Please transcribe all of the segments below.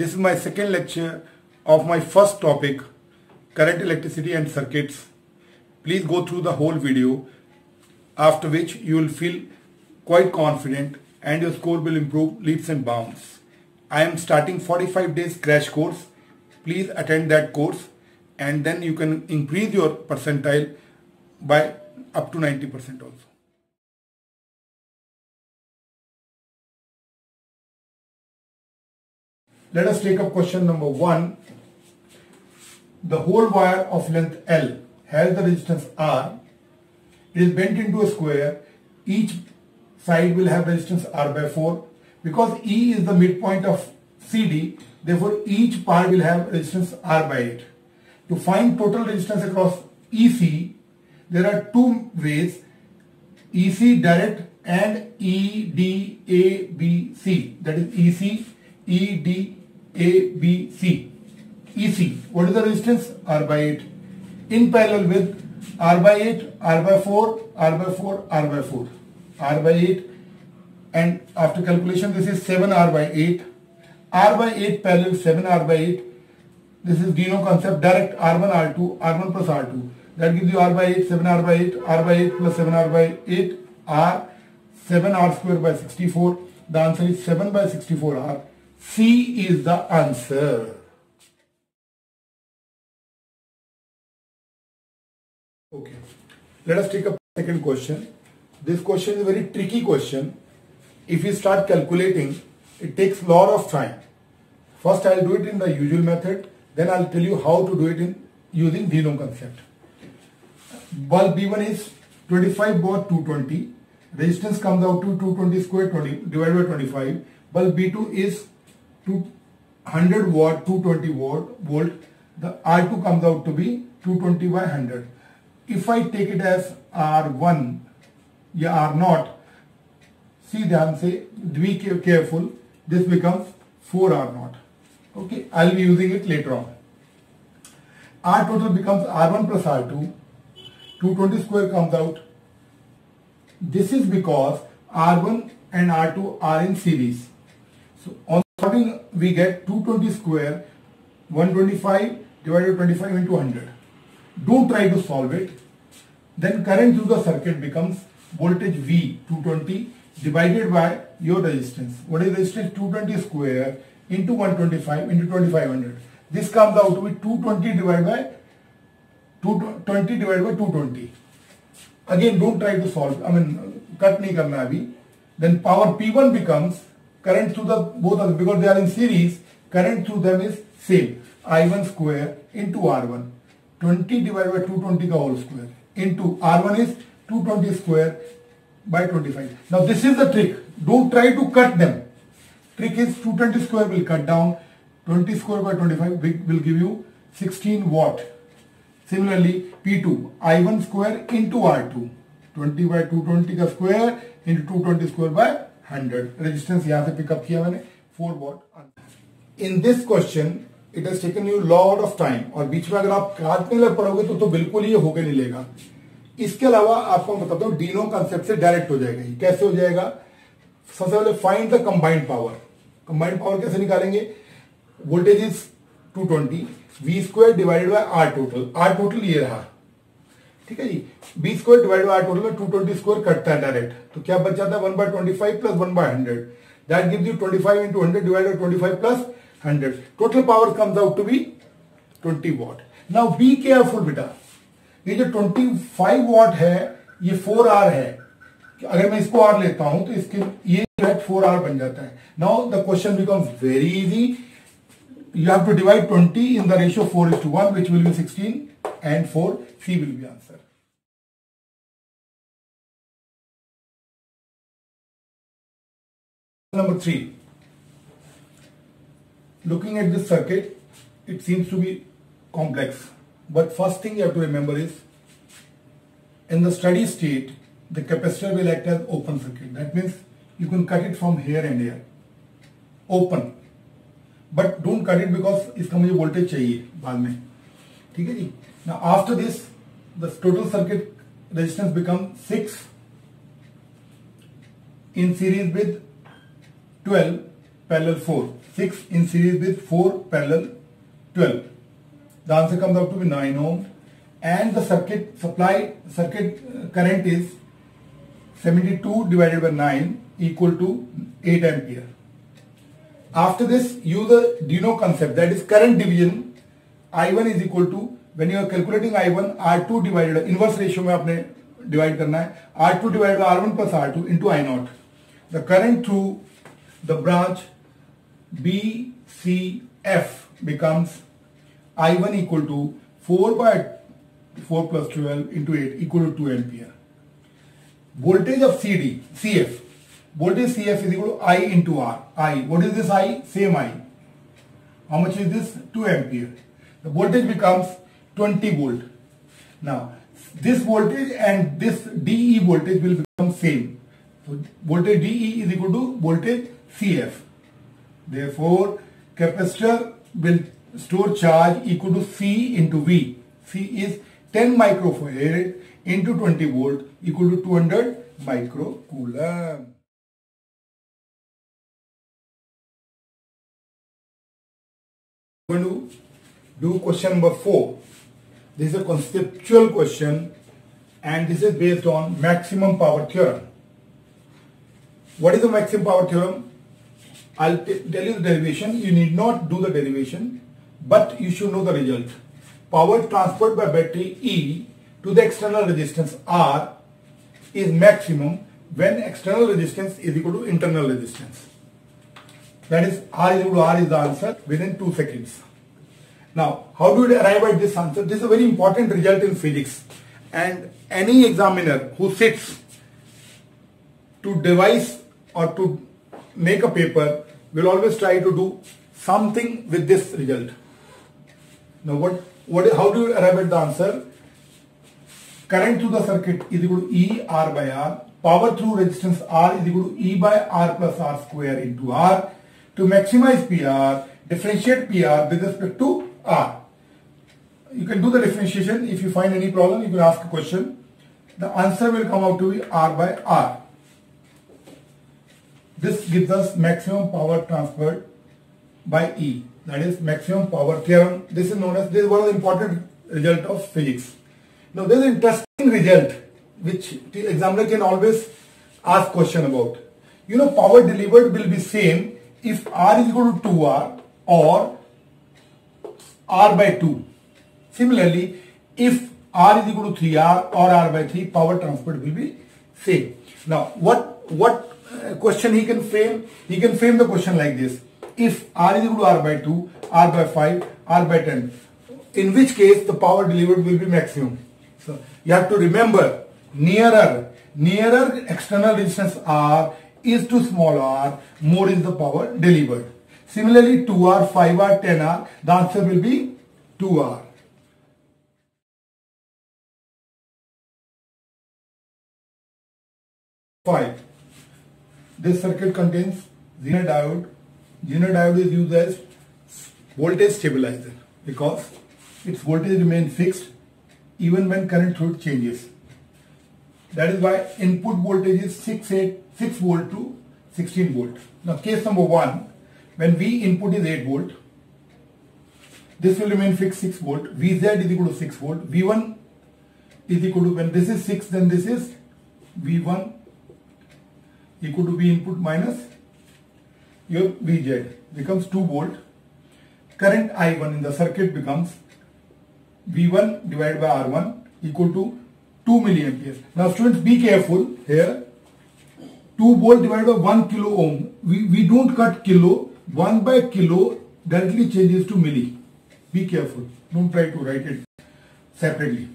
This is my second lecture of my first topic, current, electricity and circuits. Please go through the whole video, after which you will feel quite confident and your score will improve leaps and bounds. I am starting 45 days crash course. Please attend that course and then you can increase your percentile by up to 90% also. Let us take up question number 1. The whole wire of length L has the resistance R. It is bent into a square. Each side will have resistance R by 4. Because E is the midpoint of CD, therefore each part will have resistance R by 8. To find total resistance across EC, there are two ways, EC direct and EDABC, that is EC, EDABC. EC, what is the resistance? R by 8. In parallel with R by 8, R by 4, R by 4, R by 4, R by 8, and after calculation this is 7R by 8, R by 8 parallel 7R by 8, this is DINO concept, direct R1, R2, R1 plus R2, that gives you R by 8, 7R by 8, R by 8 plus 7R by 8, R, 7R square by 64, the answer is 7 by 64 R. C is the answer. Okay, let us take up the second question. This question is a very tricky question. If you start calculating, it takes a lot of time. First, I'll do it in the usual method. Then I'll tell you how to do it in using DINO concept. Bulb B1 is 25 baud 220. Resistance comes out to 220 square 20 divided by 25. Bulb B2 is 200 watt 220 volt. The R2 comes out to be 220 by 100. If I take it as R1 या R0, see ध्यान से, be careful, this becomes 4R0. Okay, I'll be using it later on. R total becomes R1 plus R2. 220 square comes out. This is because R1 and R2 are in series. So on starting we get 220 square 125 divided by 25 into 100. Don't try to solve it. Then current through the circuit becomes voltage V 220 divided by your resistance. What is resistance? 220 square into 125 into 2500. This comes out to be 220 divided by 220. Again, don't try to solve. I mean, cut nahi karna abhi. Then power P1 becomes current through the both of them, because they are in series. Current through them is same. I1 square into R1, 20 divided by 220 का whole square into R1 is 220 square by 25. Now this is the trick. Don't try to cut them. Trick is 220 square will cut down. 20 square by 25 will give you 16 watt. Similarly, P2, I1 square into R2, 20 by 220 का square into 220 square by 100. Resistance यहाँ से pick up किया मैंने 4 watt. In this question, it has taken you lot of time. और बीच में अगर आप काटने लग पड़ोगे तो बिल्कुल ये होके नहीं लेगा. इसके अलावा आपको मैं बताता हूँ DINO concept से direct हो जाएगा. कैसे हो जाएगा? सबसे पहले find the combined power. Combined power कैसे निकालेंगे? Voltage is 220. V square divided by R total. R total ये रहा, ठीक है जी. V square divided by R total में 220 square कटता है डायरेक्ट, तो क्या बच जाता है? 1 by 25 plus 1 by 100. That gives you 25 into 100 divided by 25 plus 100. Total power comes out to be 20 watt. Now be careful बेटा, ये जो 25 watt है ये 4R है. अगर मैं इसको R लेता हूँ तो इसके ये 4R बन जाता है. Now the question becomes very easy. You have to divide 20 in the ratio 4:1, which will be 16, and 4, C will be answer. Number 3. Looking at this circuit, it seems to be complex. But first thing you have to remember is, in the steady state, the capacitor will act as open circuit. That means you can cut it from here and here. Open. But don't cut it because इसका मुझे voltage चाहिए बाद में, ठीक है जी. Now after this, the total circuit resistance becomes 6 in series with 12 parallel 4. 6 in series with 4 parallel 12. The answer comes out to be 9 ohm, and the circuit supply circuit current is 72 divided by 9 equal to 8 ampere. After this, use the DINO concept, that is current division. I1 is equal to, when you are calculating I1, R2 divided by, inverse ratio में आपने divide करना है, R2 divided by R1 plus R2 into I0. The current through the branch BCF becomes I1 equal to 4 plus 12 into 8 equal to 2 ampere. Voltage of CF. Voltage CF is equal to I into R. I. What is this I? Same I. How much is this? 2 ampere. The voltage becomes 20 volt. Now, this voltage and this DE voltage will become same. So, voltage DE is equal to voltage CF. Therefore, capacitor will store charge equal to C into V. C is 10 microfarad into 20 volt equal to 200 microcoulomb. We're going to do question number 4. This is a conceptual question, and this is based on maximum power theorem. What is the maximum power theorem? I'll tell you the derivation. You need not do the derivation, but you should know the result. Power transferred by battery E to the external resistance R is maximum when external resistance is equal to internal resistance. That is, R is equal to R is the answer within 2 seconds. Now, how do we arrive at this answer? This is a very important result in physics, and any examiner who sits to devise or to make a paper will always try to do something with this result. Now, how do you arrive at the answer? Current through the circuit is equal to E R by R. Power through resistance R is equal to E by R plus R square into R. To maximize PR, differentiate PR with respect to R. You can do the differentiation. If you find any problem, you can ask a question. The answer will come out to be R by R. This gives us maximum power transferred by E. That is maximum power theorem. This is known as, this is one of the important result of physics. Now, there is an interesting result which the examiner can always ask question about. You know, power delivered will be same if R is equal to 2R or R by 2. Similarly, if R is equal to 3R or R by 3, power transferred will be same. Now, what question he can frame? He can frame the question like this. If R is equal to R by 2, R by 5, R by 10, in which case the power delivered will be maximum. So you have to remember, nearer external resistance R is to small r, more is the power delivered. Similarly, 2R, 5R, 10R, the answer will be 2R. This circuit contains zener diode. Zener diode is used as voltage stabilizer because its voltage remains fixed even when current through it changes. That is why input voltage is 6 volt to 16 volt. Now, case number 1, when V input is 8 volt, this will remain fixed 6 volt. Vz is equal to 6 volt. V1 is equal to, when this is 6, then this is V1 equal to V input minus your Vz becomes 2 volt. Current I1 in the circuit becomes V1 divided by R1 equal to 2 milliampere. Now, students, be careful here. 2 volt divided by 1 kilo ohm. We don't cut kilo. 1 by kilo directly changes to milli. Be careful. Don't try to write it separately.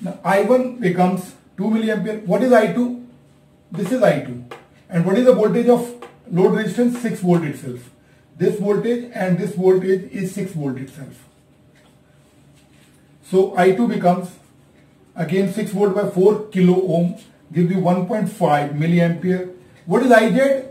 Now, I1 becomes 2 milliampere. What is I2? This is I2. And what is the voltage of load resistance? 6 volt itself. This voltage and this voltage is 6 volt itself. So I2 becomes again 6 volt by 4 kilo ohm gives you 1.5 milliampere. What is IZ?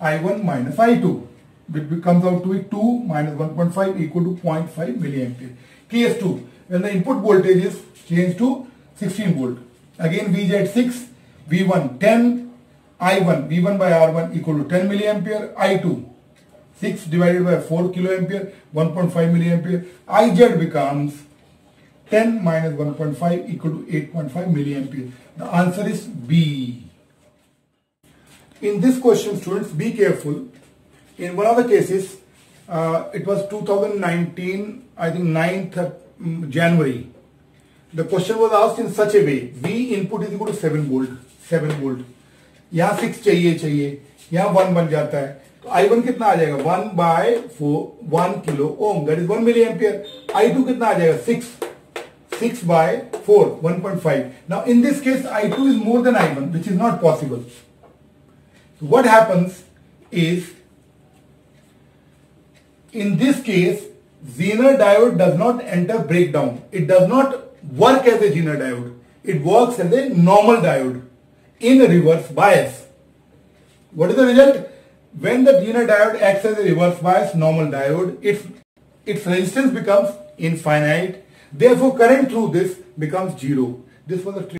I1 minus I2, which comes out to be 2 minus 1.5 equal to 0.5 milliampere. Case 2, when the input voltage is changed to 16 volt. Again Vz 6, V1 10, I1 by R1 equal to 10 milliampere, I2 6 divided by 4 kiloampere, 1.5 milliampere. IZ becomes 10 minus 1.5 equal to 8.5 milliampere. The answer is B. In this question, students, be careful. In one of the cases, it was 2019, I think 9th January. The question was asked in such a way: V input is equal to 7 volt. यहाँ 6 चाहिए, यहाँ 1 बन जाता है. तो I1 कितना आ जाएगा? 1 kilo ohm, that is 1 milli ampere. I2 कितना आ जाएगा? 6 by 4, 1.5. Now in this case, I2 is more than I1, which is not possible. So what happens is, in this case, zener diode does not enter breakdown. It does not work as a zener diode. It works as a normal diode in a reverse bias. What is the result? When the zener diode acts as a reverse bias normal diode, its resistance becomes infinite. Therefore, current through this becomes zero. This was a trick.